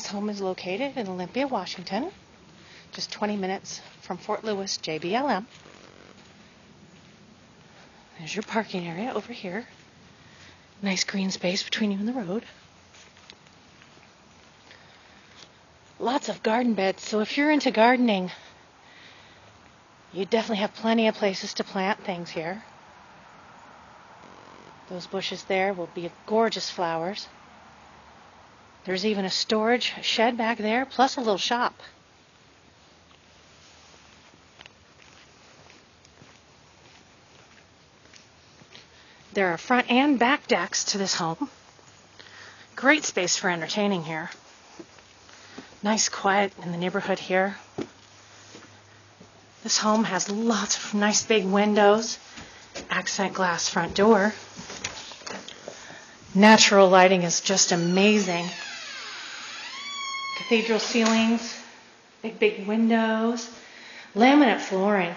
His home is located in Olympia, Washington, just 20 minutes from Fort Lewis JBLM. There's your parking area over here. Nice green space between you and the road. Lots of garden beds, so if you're into gardening, you definitely have plenty of places to plant things here. Those bushes there will be gorgeous flowers. There's even a storage shed back there, plus a little shop. There are front and back decks to this home. Great space for entertaining here. Nice quiet in the neighborhood here. This home has lots of nice big windows, accent glass front door. Natural lighting is just amazing. Cathedral ceilings, big windows, laminate flooring,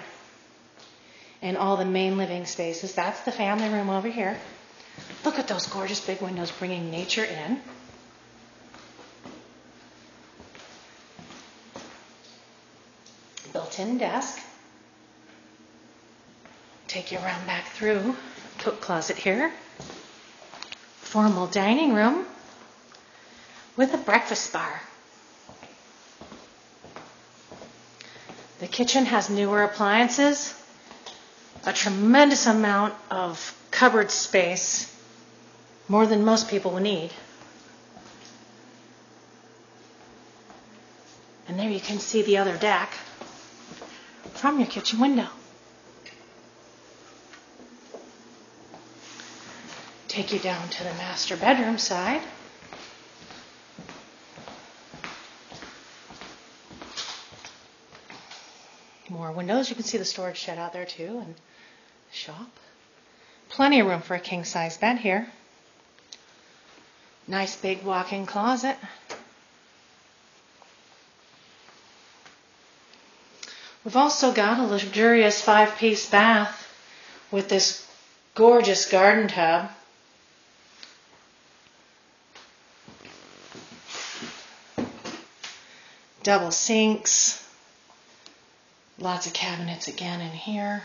and all the main living spaces. That's the family room over here. Look at those gorgeous big windows bringing nature in. Built-in desk. Take you around back through. Coat closet here. Formal dining room with a breakfast bar. The kitchen has newer appliances, a tremendous amount of cupboard space, more than most people will need. And there you can see the other deck from your kitchen window. Take you down to the master bedroom side. More windows. You can see the storage shed out there too, and the shop. Plenty of room for a king-size bed here. Nice big walk-in closet. We've also got a luxurious 5-piece bath with this gorgeous garden tub. Double sinks, lots of cabinets again in here.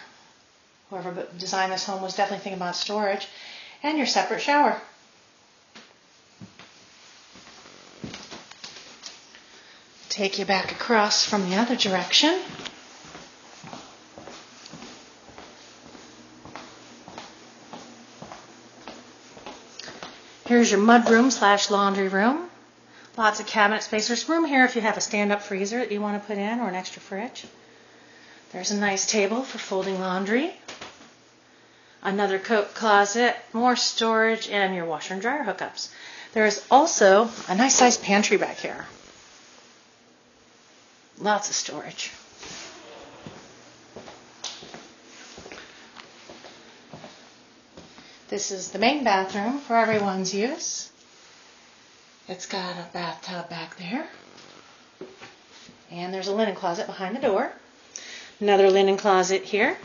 Whoever designed this home was definitely thinking about storage, and your separate shower. Take you back across from the other direction. Here's your mudroom / laundry room. Lots of cabinet space. There's room here if you have a stand-up freezer that you want to put in, or an extra fridge. There's a nice table for folding laundry. Another coat closet, more storage, and your washer and dryer hookups. There is also a nice-sized pantry back here. Lots of storage. This is the main bathroom for everyone's use. It's got a bathtub back there. And there's a linen closet behind the door. Another linen closet here.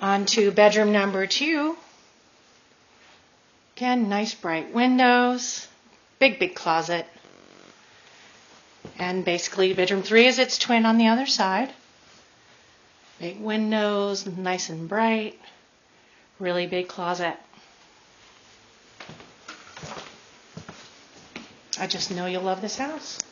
On to bedroom number 2. Again, nice bright windows. Big closet. And basically bedroom 3 is its twin on the other side. Big windows, nice and bright. Really big closet. I just know you'll love this house.